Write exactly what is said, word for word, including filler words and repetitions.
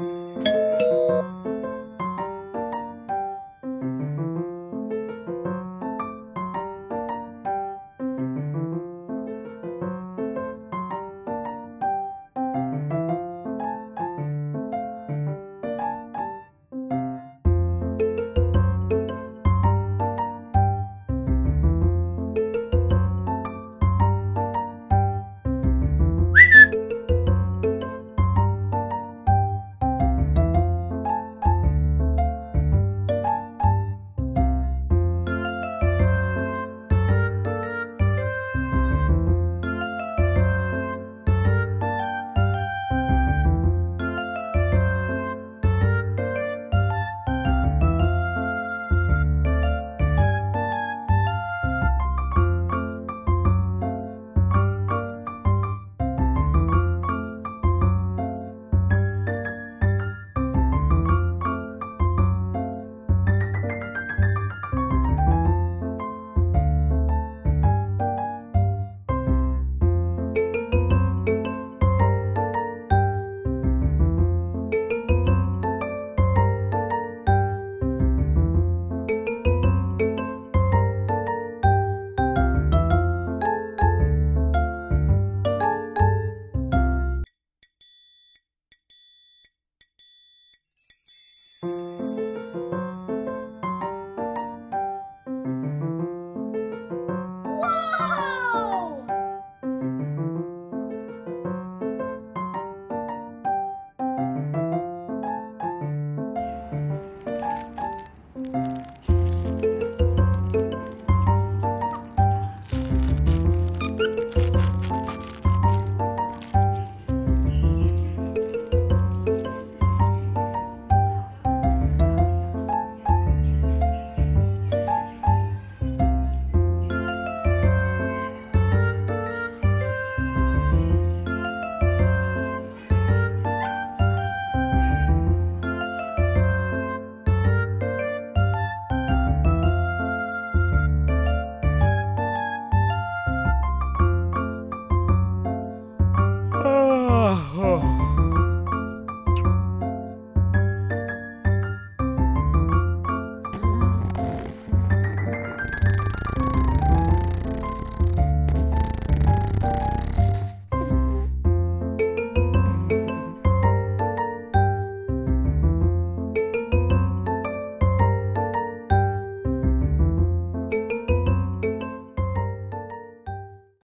Oh.